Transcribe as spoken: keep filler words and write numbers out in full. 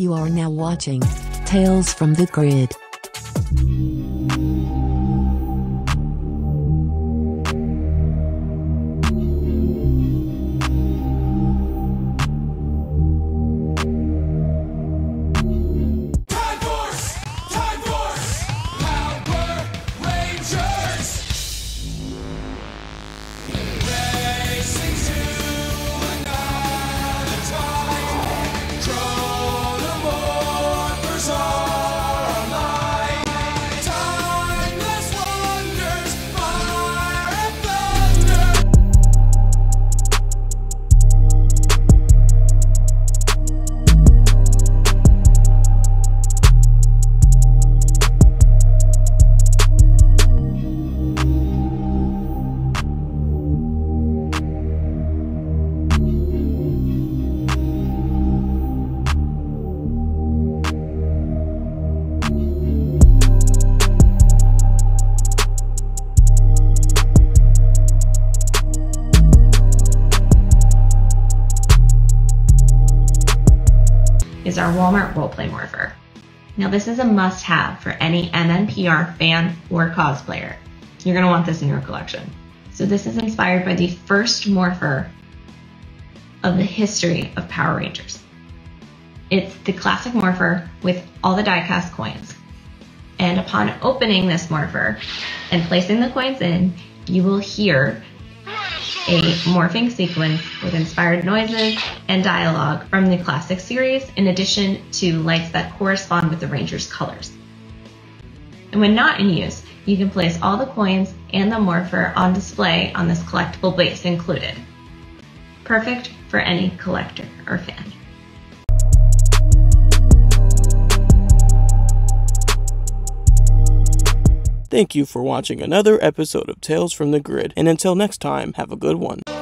You are now watching Tales from the Grid. Is our Walmart Roleplay Morpher. Now this is a must-have for any M M P R fan or cosplayer. You're going to want this in your collection. So this is inspired by the first morpher of the history of Power Rangers. It's the classic morpher with all the die-cast coins. And upon opening this morpher and placing the coins in, you will hear a morphing sequence with inspired noises and dialogue from the classic series, in addition to lights that correspond with the Rangers' colors. And when not in use, you can place all the coins and the morpher on display on this collectible base included. Perfect for any collector or fan. Thank you for watching another episode of Tales from the Grid, and until next time, have a good one.